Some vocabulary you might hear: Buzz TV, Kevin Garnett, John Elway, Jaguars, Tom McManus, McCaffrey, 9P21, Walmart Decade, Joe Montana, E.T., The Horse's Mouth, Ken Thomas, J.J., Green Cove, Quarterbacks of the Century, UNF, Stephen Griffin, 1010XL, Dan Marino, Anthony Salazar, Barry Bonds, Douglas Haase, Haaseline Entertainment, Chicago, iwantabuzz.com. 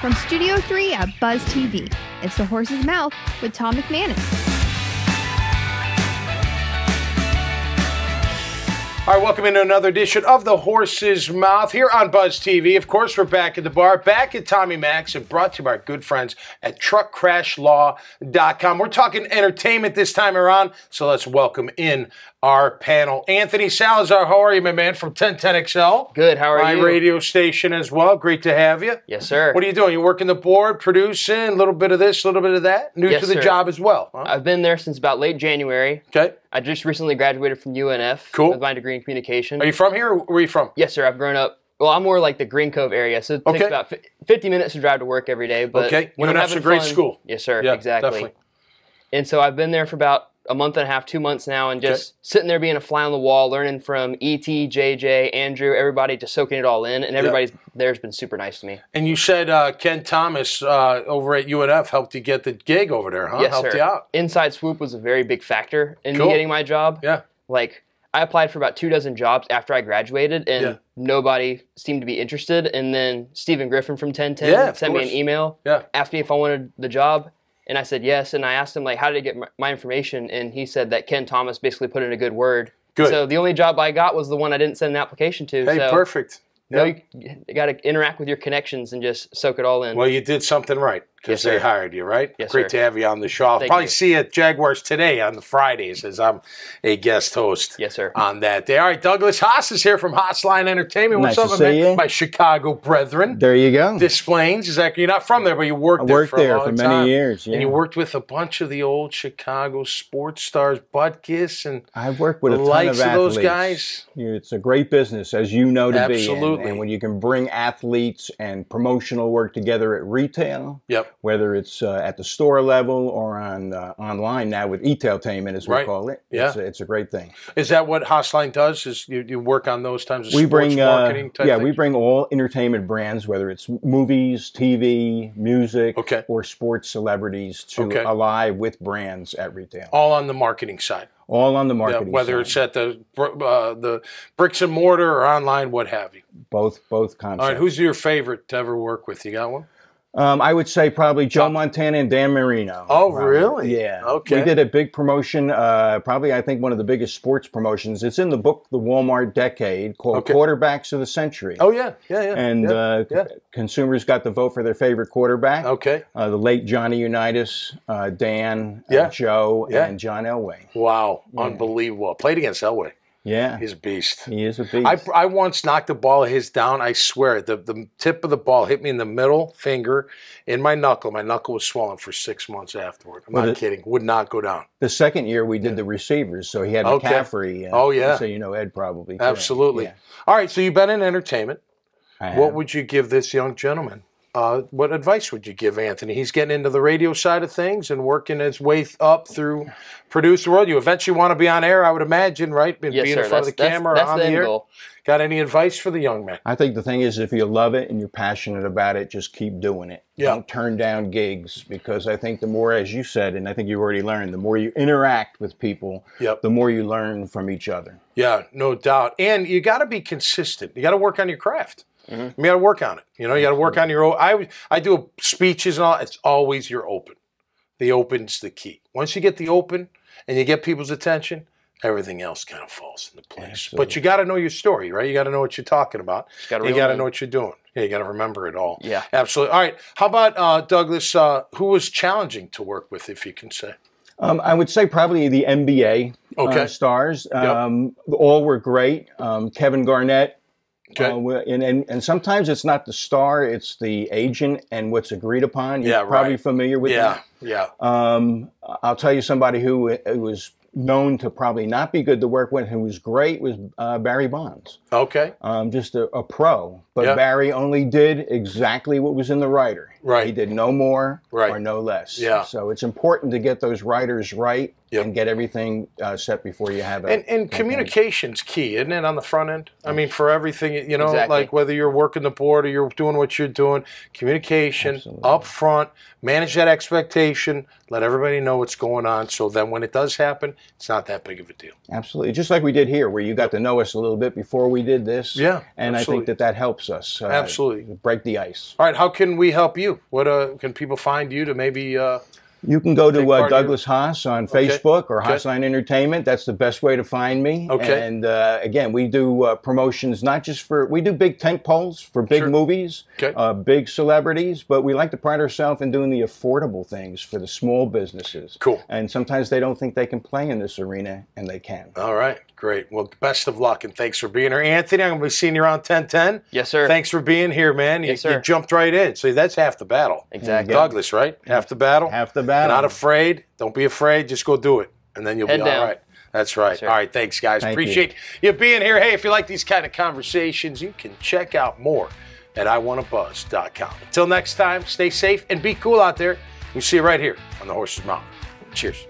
From Studio 3 at Buzz TV, it's The Horse's Mouth with Tom McManus. All right, welcome into another edition of The Horse's Mouth here on Buzz TV. Of course, we're back at the bar, back at Tommy Max, and brought to you by our good friends at TruckCrashLaw.com. We're talking entertainment this time around, so let's welcome in our panel. Anthony Salazar, how are you, my man, from 1010XL? Good, how are you? My radio station as well. Great to have you. Yes, sir. What are you doing? You working the board, producing, a little bit of this, a little bit of that? New to the job as well, huh? I've been there since about late January. Okay. I just recently graduated from UNF with my degree in communication. Are you from here or where are you from? Yes, sir. I've grown up, well, I'm more like the Green Cove area, so it takes about 50 minutes to drive to work every day. But when UNF's a great school. Yes, sir. Yeah, exactly. Definitely. And so I've been there for about a month and a half, 2 months now, and just sitting there being a fly on the wall, learning from E.T., J.J., Andrew, everybody, just soaking it all in, and everybody's there's been super nice to me. And you said Ken Thomas over at UNF helped you get the gig over there, huh? Yes, helped you out. Inside Swoop was a very big factor in me getting my job. Yeah. Like, I applied for about 2 dozen jobs after I graduated, and nobody seemed to be interested, and then Stephen Griffin from 1010 sent me an email, asked me if I wanted the job. And I said yes, and I asked him, like, how did I get my information? And he said that Ken Thomas basically put in a good word. Good. So the only job I got was the one I didn't send an application to. Hey, so perfect. Yep. You got to interact with your connections and just soak it all in. Well, you did something right because they hired you, right? Yes, Great to have you on the show. I'll probably see you at Jaguars today on the Fridays as I'm a guest host on that day. All right, Douglas Haase is here from Haaseline Entertainment. What's up, man? My Chicago brethren. There you go. Des Plaines. Exactly. You're not from there, but you worked there for a long time. I worked there for many years. Yeah. And you worked with a bunch of the old Chicago sports stars, Butkis, and I worked with a ton of those guys. It's a great business, as you know, to be. Absolutely. And when you can bring athletes and promotional work together at retail, whether it's at the store level or on online now with e-tailtainment, as we call it. Yeah. It's a great thing. Is that what Haaseline does? Is you work on those times of marketing type things? We bring all entertainment brands, whether it's movies, TV, music, or sports celebrities to ally with brands at retail. All on the marketing side. All on the marketing whether it's at the bricks and mortar or online, what have you. Both concepts. All right, who's your favorite to ever work with? You got one? I would say probably Joe Montana and Dan Marino. Oh, really? Yeah. Okay. We did a big promotion, probably I think one of the biggest sports promotions. It's in the book, The Walmart Decade, called Quarterbacks of the Century. Oh, yeah. Yeah, yeah. And consumers got to vote for their favorite quarterback. Okay. The late Johnny Unitas, Dan, Joe, and John Elway. Wow. Yeah. Unbelievable. Played against Elway. Yeah. He's a beast. He is a beast. I once knocked a ball of his down, I swear. The tip of the ball hit me in the middle finger in my knuckle. My knuckle was swollen for 6 months afterward. I'm not kidding. Would not go down. The second year we did the receivers, so he had McCaffrey. So you know Ed probably. Absolutely. Yeah. All right, so you've been in entertainment. What would you give this young gentleman? What advice would you give Anthony? He's getting into the radio side of things and working his way up through producer world. You eventually want to be on air, I would imagine, right? Being in front of the camera, that's on the air. Got any advice for the young man? I think the thing is, if you love it and you're passionate about it, just keep doing it. Yeah. Don't turn down gigs, because I think the more, as you said, and I think you already learned, the more you interact with people, the more you learn from each other. Yeah, no doubt. And you got to be consistent. You got to work on your craft. You got to work on it. You know, you got to work on your own. I do speeches and all. It's always your open. The open's the key. Once you get the open and you get people's attention, everything else kind of falls into place. Absolutely. But you got to know your story, right? You got to know what you're talking about. You got to know what you're doing. Yeah, you got to remember it all. Yeah, absolutely. All right. How about Douglas? Who was challenging to work with, if you can say? I would say probably the NBA stars. All were great. Kevin Garnett. And sometimes it's not the star, it's the agent and what's agreed upon. You're probably familiar with that. Yeah, yeah. I'll tell you somebody who was known to probably not be good to work with, who was great, was Barry Bonds. Okay. Just a pro. But Barry only did exactly what was in the writer. Right. He did no more or no less. Yeah. So it's important to get those writers right and get everything set before you have it. And communication's key, isn't it, on the front end? I mean, for everything, you know, like whether you're working the board or you're doing what you're doing, communication up front, manage that expectation, let everybody know what's going on, so then when it does happen, it's not that big of a deal. Absolutely. Just like we did here, where you got to know us a little bit before we did this. Yeah, and I think that helps us. Break the ice. All right, how can we help you? you? What can people find you to maybe... You can go to Douglas Haase on Facebook or Haaseline Entertainment. That's the best way to find me. Okay. And again, we do promotions not just for, we do big tent poles for big movies, big celebrities, but we like to pride ourselves in doing the affordable things for the small businesses. Cool. And sometimes they don't think they can play in this arena, and they can. All right. Great. Well, best of luck, and thanks for being here. Anthony, I'm going to be seeing you around 1010. Yes, sir. Thanks for being here, man. Yes, sir. You jumped right in. See, that's half the battle. Exactly. Douglas, right? Half the battle. Half the battle. You're not afraid. Don't be afraid. Just go do it, and then you'll be all right. That's right. Sure. All right. Thanks, guys. Appreciate you being here. Hey, if you like these kind of conversations, you can check out more at iwantabuzz.com. Until next time, stay safe and be cool out there. We'll see you right here on The Horse's Mouth. Cheers.